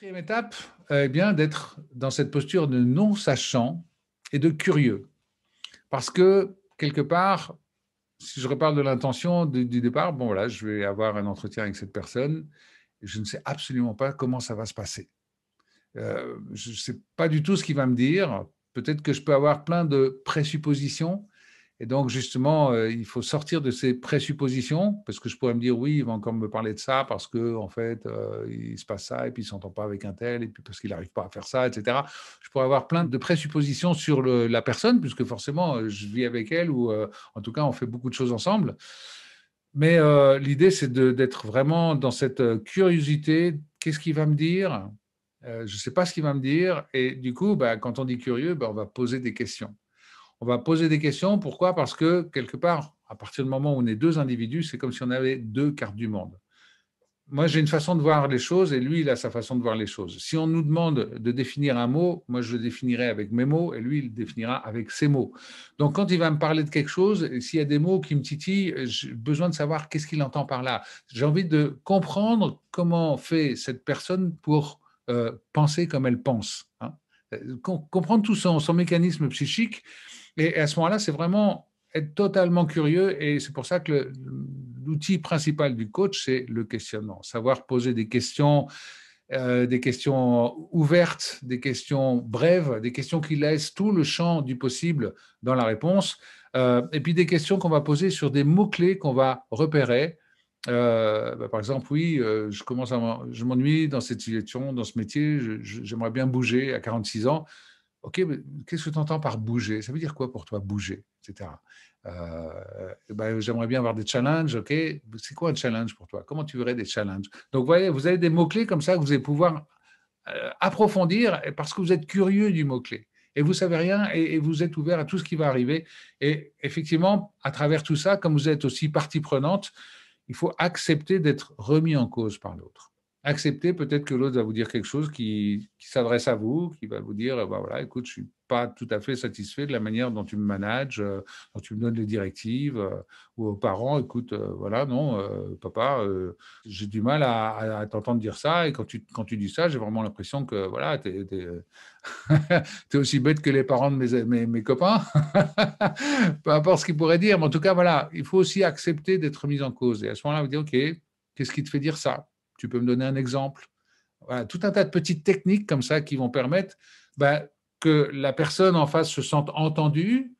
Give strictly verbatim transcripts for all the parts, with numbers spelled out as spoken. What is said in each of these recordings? Quatrième étape, eh bien, d'être dans cette posture de non-sachant et de curieux. Parce que, quelque part, si je reparle de l'intention du, du départ, bon voilà, je vais avoir un entretien avec cette personne, et je ne sais absolument pas comment ça va se passer. Euh, je ne sais pas du tout ce qu'il va me dire. Peut-être que je peux avoir plein de présuppositions. Et donc, justement, euh, il faut sortir de ces présuppositions, parce que je pourrais me dire, oui, il va encore me parler de ça, parce que en fait, euh, il se passe ça, et puis il ne s'entend pas avec un tel, et puis parce qu'il n'arrive pas à faire ça, et cetera. Je pourrais avoir plein de présuppositions sur le, la personne, puisque forcément, je vis avec elle, ou euh, en tout cas, on fait beaucoup de choses ensemble. Mais euh, l'idée, c'est de, d'être vraiment dans cette curiosité. Qu'est-ce qu'il va me dire ? euh, Je ne sais pas ce qu'il va me dire. Et du coup, bah, quand on dit curieux, bah, on va poser des questions. On va poser des questions. Pourquoi ? Parce que, quelque part, à partir du moment où on est deux individus, c'est comme si on avait deux cartes du monde. Moi, j'ai une façon de voir les choses et lui, il a sa façon de voir les choses. Si on nous demande de définir un mot, moi, je le définirai avec mes mots et lui, il le définira avec ses mots. Donc, quand il va me parler de quelque chose, s'il y a des mots qui me titillent, j'ai besoin de savoir qu'est-ce qu'il entend par là. J'ai envie de comprendre comment fait cette personne pour euh, penser comme elle pense. Hein. Comprendre tout son, son mécanisme psychique. Et à ce moment-là, c'est vraiment être totalement curieux, et c'est pour ça que le, l'outil principal du coach, c'est le questionnement. Savoir poser des questions, euh, des questions ouvertes, des questions brèves, des questions qui laissent tout le champ du possible dans la réponse, euh, et puis des questions qu'on va poser sur des mots-clés qu'on va repérer. Euh, bah, par exemple, oui, euh, je commence à m'en, je m'ennuie dans cette situation, dans ce métier, je, je, j'aimerais bien bouger à quarante-six ans. Ok, mais qu'est-ce que tu entends par bouger ? Ça veut dire quoi pour toi, bouger, et cetera. Euh, ben, j'aimerais bien avoir des challenges, ok ? C'est quoi un challenge pour toi ? Comment tu verrais des challenges ? Donc, voyez, vous avez des mots-clés comme ça que vous allez pouvoir euh, approfondir parce que vous êtes curieux du mot-clé. Et vous ne savez rien et, et vous êtes ouvert à tout ce qui va arriver. Et effectivement, à travers tout ça, comme vous êtes aussi partie prenante, il faut accepter d'être remis en cause par l'autre. Accepter peut-être que l'autre va vous dire quelque chose qui, qui s'adresse à vous, qui va vous dire ben voilà, écoute, je ne suis pas tout à fait satisfait de la manière dont tu me manages, euh, dont tu me donnes les directives, euh, ou aux parents, écoute, euh, voilà, non, euh, papa, euh, j'ai du mal à, à, à t'entendre dire ça, et quand tu, quand tu dis ça, j'ai vraiment l'impression que voilà, t'es, t'es, t'es aussi bête que les parents de mes, mes, mes copains, peu importe ce qu'ils pourraient dire, mais en tout cas, voilà, il faut aussi accepter d'être mis en cause, et à ce moment-là, vous dire, ok, qu'est-ce qui te fait dire ça ? Tu peux me donner un exemple. Voilà, tout un tas de petites techniques comme ça qui vont permettre ben, que la personne en face se sente entendue.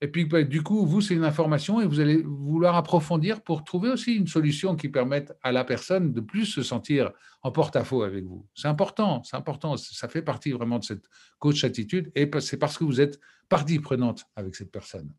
Et puis, ben, du coup, vous, c'est une information et vous allez vouloir approfondir pour trouver aussi une solution qui permette à la personne de plus se sentir en porte-à-faux avec vous. C'est important, c'est important. Ça fait partie vraiment de cette coach attitude et c'est parce que vous êtes partie prenante avec cette personne.